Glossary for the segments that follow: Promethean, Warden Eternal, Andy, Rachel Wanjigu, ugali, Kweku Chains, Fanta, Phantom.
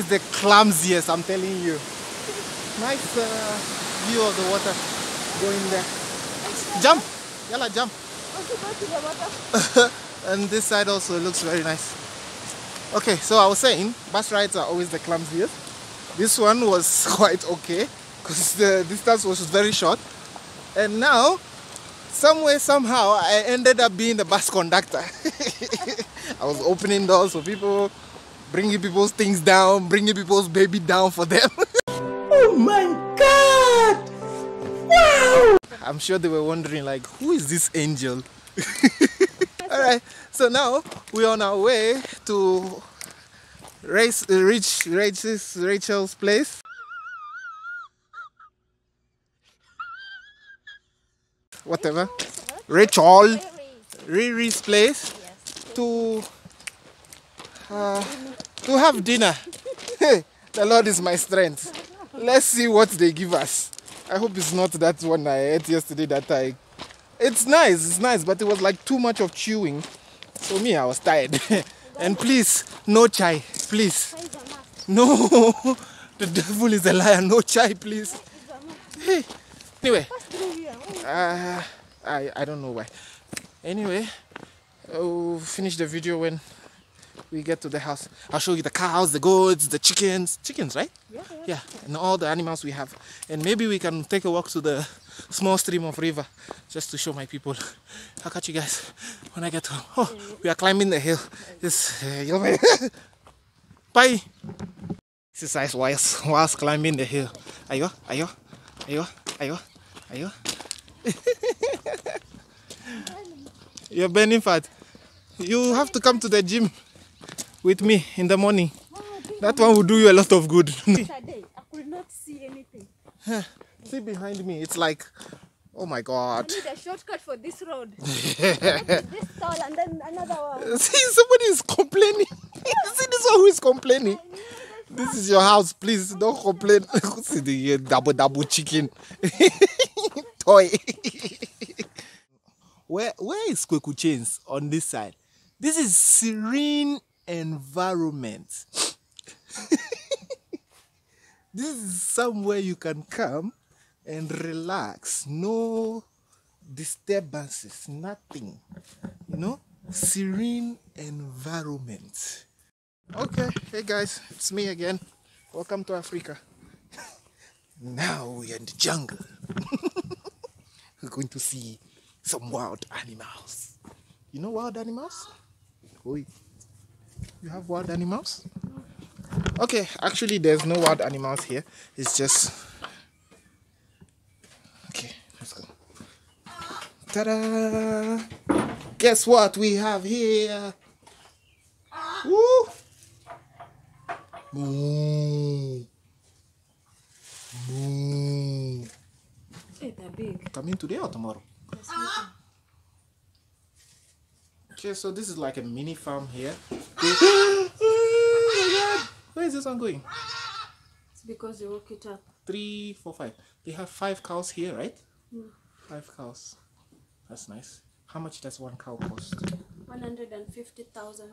is the clumsiest, I'm telling you. Nice view of the water going there. Jump! Yalla, jump! And this side also looks very nice. Okay, so I was saying, bus rides are always the clumsiest. This one was quite okay because the distance was very short. And now, somewhere, somehow, I ended up being the bus conductor. I was opening doors for people, bringing people's things down, bringing people's baby down for them. Oh my God! Wow! I'm sure they were wondering, like, who is this angel? Alright, so now we're on our way to reach Rachel's place. Whatever. Rachel! Riri's place. To have dinner. Hey, the Lord is my strength. Let's see what they give us. I hope it's not that one I ate yesterday that I... it's nice, but it was like too much of chewing. So me, I was tired. And please, no chai, please. No, the devil is a liar, no chai, please. Hey, anyway. I don't know why. Anyway, we'll finish the video when we get to the house. I'll show you the cows, the goats, the chickens. Chickens, right? Yeah, and all the animals we have. And maybe we can take a walk to the small stream of river just to show my people. I'll catch you guys when I get home. Oh, we are climbing the hill. This bye. Exercise whilst climbing the hill. Ayo, ayo, ayo, ayo, ayo. You're burning fat. You have to come to the gym with me in the morning. That one will do you a lot of good. Saturday, I could not see anything. See behind me, it's like, oh my God. I need a shortcut for this road. This stall and then another one. See, somebody is complaining. See this one who is complaining. This is your house, please don't complain. See the double chicken. Toy. Where is Kweku Chains on this side? This is serene environment. This is somewhere you can come and relax. No disturbances, nothing. You know, serene environment. Okay, hey guys, it's me again. Welcome to Africa. Now we are in the jungle. We're going to see some wild animals. You know wild animals? Oi. You have wild animals? Okay, actually there's no wild animals here. It's just... Okay, let's go. Ta-da! Guess what we have here? Woo! Moo! Moo! Coming today or tomorrow? Okay, so this is like a mini farm here. Oh my God. Where is this one going? It's because you woke it up. 3, 4, 5. They have 5 cows here, right? Mm. 5 cows. That's nice. How much does one cow cost? 150,000.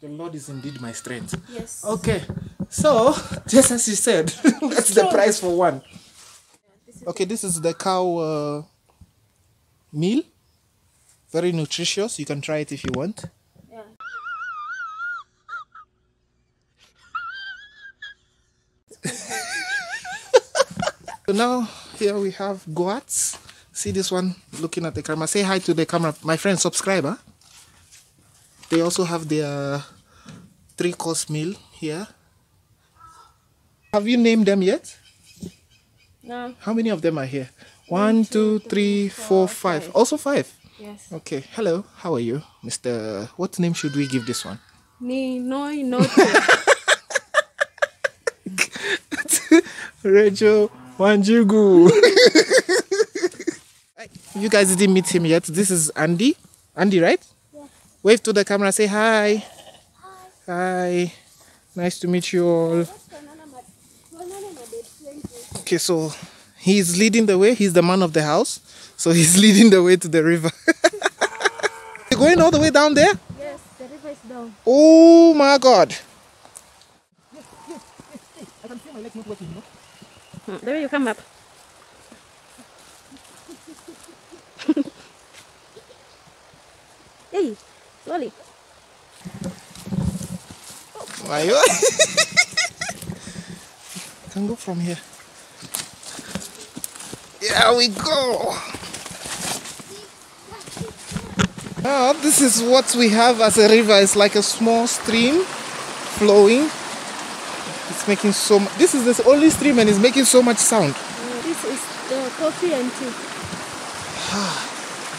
The Lord is indeed my strength. Yes. Okay, so just as you said, that's the price for one. Okay, this is the cow meal. Very nutritious. You can try it if you want. Yeah. So now here we have goats. See this one looking at the camera. Say hi to the camera, my friend. Subscriber. They also have their 3-course meal here. Have you named them yet? No. How many of them are here? 1, 2, 3, 4, 5. Also 5? Yes. Okay. Hello. How are you, Mr. What name should we give this one? Ni Noi Noto. Rachel Wanjigu. You guys didn't meet him yet. This is Andy. Andy, right? Yeah. Wave to the camera. Say hi. Hi. Hi. Nice to meet you all. Okay, so he's leading the way. He's the man of the house, so he's leading the way to the river. You're going all the way down there? Yes, the river is down. Oh my God. it's not working, you know? The way you come up. Hey, slowly. Why you? Can go from here. Yeah, we go. Oh, this is what we have as a river. It's like a small stream flowing. It's making so much. This is the only stream and it's making so much sound. This is the coffee and tea.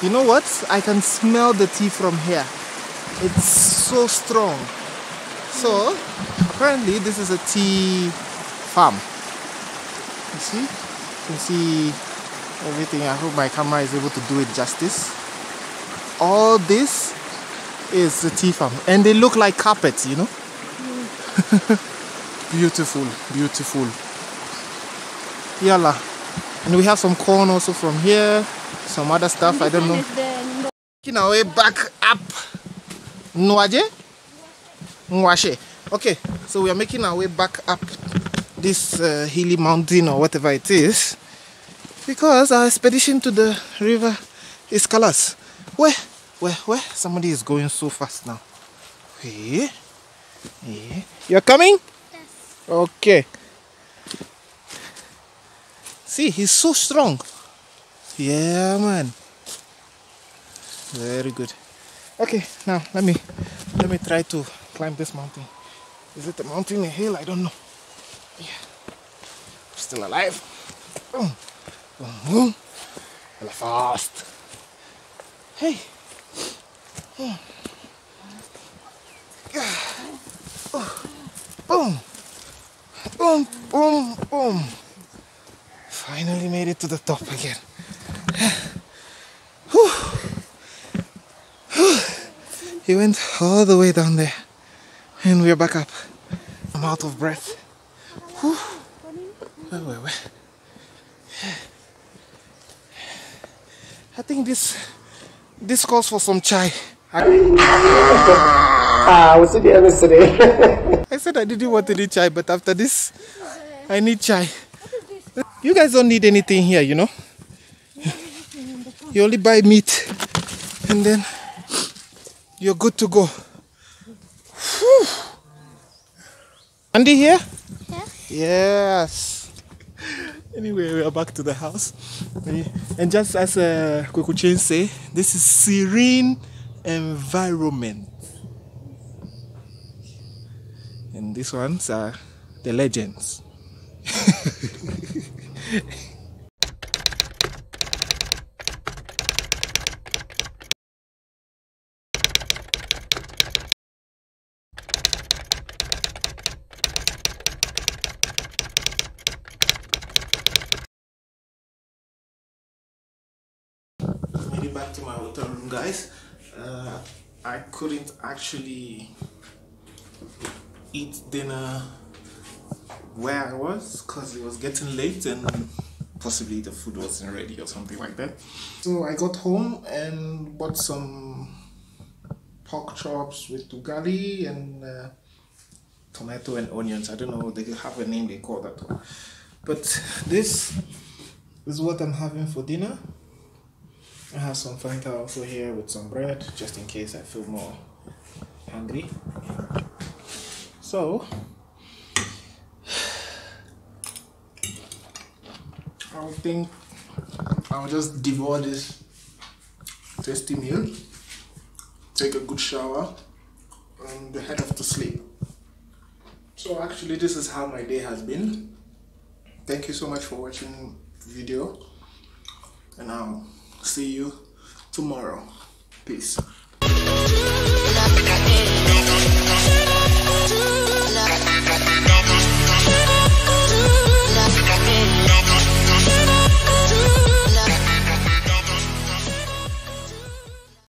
You know what? I can smell the tea from here. It's so strong. So apparently this is a tea farm. You see? You can see everything. I hope my camera is able to do it justice. All this is the tea farm, and they look like carpets, you know. Mm. Beautiful, beautiful. Yalla, and we have some corn also from here, some other stuff. I don't know. Making our way back up. Nwaje, Nwashe. Okay, so we are making our way back up this hilly mountain or whatever it is, because our expedition to the river is Kalas. Where? Somebody is going so fast now. Hey, hey. You're coming? Yes. Okay. See, he's so strong. Yeah, man. Very good. Okay, now let me try to climb this mountain. Is it a mountain, a hill? I don't know. Yeah. I'm still alive. Fast. Hey. Boom. Boom. Boom. Boom. Boom. Finally made it to the top again. He went all the way down there. And we're back up. I'm out of breath. Where? I think this calls for some chai. I said I didn't want any chai, but after this, I need chai. You guys don't need anything here, you know? You only buy meat, and then you're good to go. Whew. Andy here? Yeah. Yes. Anyway, we are back to the house. And just as Kweku Chains say, this is serene environment. And these ones are the legends. Back to my hotel room, guys. I couldn't actually eat dinner where I was because it was getting late and possibly the food wasn't ready or something like that. So I got home and bought some pork chops with ugali and tomato and onions. I don't know, they have a name they call that one. But this is what I'm having for dinner. I have some Fanta also here with some bread, just in case I feel more hungry. So, I think I'll just devour this tasty meal, take a good shower, and head off to sleep. So actually this is how my day has been. Thank you so much for watching the video, and I'll see you tomorrow. Peace.